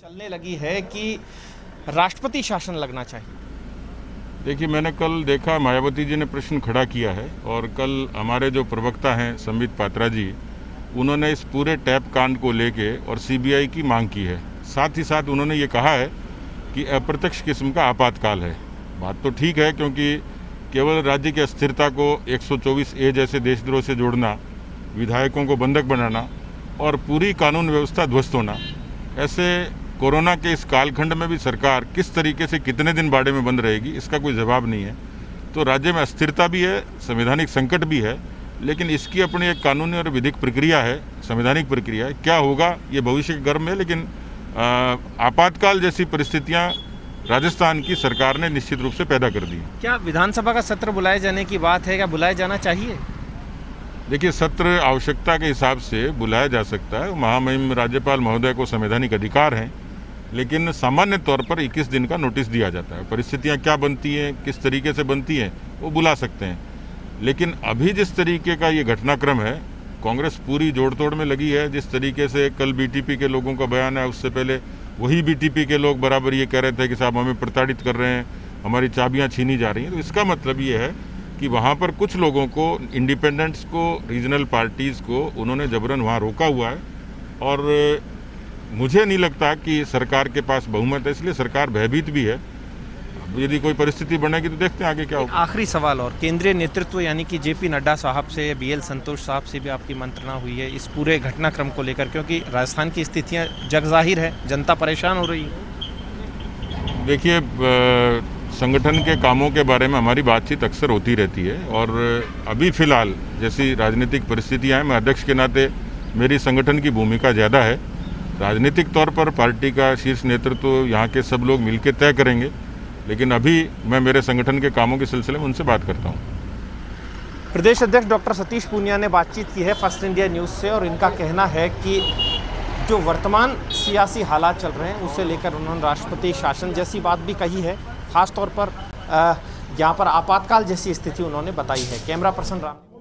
चलने लगी है कि राष्ट्रपति शासन लगना चाहिए। देखिए, मैंने कल देखा मायावती जी ने प्रश्न खड़ा किया है और कल हमारे जो प्रवक्ता हैं संबित पात्रा जी, उन्होंने इस पूरे टैप कांड को लेके और सीबीआई की मांग की है। साथ ही साथ उन्होंने ये कहा है कि अप्रत्यक्ष किस्म का आपातकाल है। बात तो ठीक है, क्योंकि केवल राज्य की अस्थिरता को 124A जैसे देशद्रोह से जोड़ना, विधायकों को बंधक बनाना और पूरी कानून व्यवस्था ध्वस्त होना, ऐसे कोरोना के इस कालखंड में भी सरकार किस तरीके से कितने दिन बाड़े में बंद रहेगी, इसका कोई जवाब नहीं है। तो राज्य में अस्थिरता भी है, संवैधानिक संकट भी है, लेकिन इसकी अपनी एक कानूनी और विधिक प्रक्रिया है, संवैधानिक प्रक्रिया है। क्या होगा ये भविष्य के गर्भ में, लेकिन आपातकाल जैसी परिस्थितियां राजस्थान की सरकार ने निश्चित रूप से पैदा कर दी। क्या विधानसभा का सत्र बुलाए जाने की बात है, क्या बुलाया जाना चाहिए? देखिए, सत्र आवश्यकता के हिसाब से बुलाया जा सकता है। महामहिम राज्यपाल महोदय को संवैधानिक अधिकार हैं, लेकिन सामान्य तौर पर 21 दिन का नोटिस दिया जाता है। परिस्थितियां क्या बनती हैं, किस तरीके से बनती हैं, वो बुला सकते हैं। लेकिन अभी जिस तरीके का ये घटनाक्रम है, कांग्रेस पूरी जोड़ तोड़ में लगी है। जिस तरीके से कल बीटीपी के लोगों का बयान है, उससे पहले वही बीटीपी के लोग बराबर ये कह रहे थे कि साहब हमें प्रताड़ित कर रहे हैं, हमारी चाबियाँ छीनी जा रही हैं। तो इसका मतलब ये है कि वहाँ पर कुछ लोगों को, इंडिपेंडेंट्स को, रीजनल पार्टीज़ को उन्होंने जबरन वहाँ रोका हुआ है और मुझे नहीं लगता कि सरकार के पास बहुमत है, इसलिए सरकार भयभीत भी है। यदि कोई परिस्थिति बनेगी तो देखते हैं आगे क्या होगा। आखिरी सवाल, और केंद्रीय नेतृत्व यानी कि जे पी नड्डा साहब से, बी एल संतोष साहब से भी आपकी मंत्रणा हुई है इस पूरे घटनाक्रम को लेकर, क्योंकि राजस्थान की स्थितियां जगजाहिर है, जनता परेशान हो रही है। देखिए, संगठन के कामों के बारे में हमारी बातचीत अक्सर होती रहती है और अभी फ़िलहाल जैसी राजनीतिक परिस्थितियाँ हैं, मैं अध्यक्ष के नाते मेरी संगठन की भूमिका ज़्यादा है। राजनीतिक तौर पर पार्टी का शीर्ष नेतृत्व यहाँ के सब लोग मिलकर तय करेंगे, लेकिन अभी मैं मेरे संगठन के कामों के सिलसिले में उनसे बात करता हूँ। प्रदेश अध्यक्ष डॉक्टर सतीश पूनिया ने बातचीत की है फर्स्ट इंडिया न्यूज़ से और इनका कहना है कि जो वर्तमान सियासी हालात चल रहे हैं, उसे लेकर उन्होंने राष्ट्रपति शासन जैसी बात भी कही है। ख़ासतौर पर यहाँ पर आपातकाल जैसी स्थिति उन्होंने बताई है। Camera person Ram.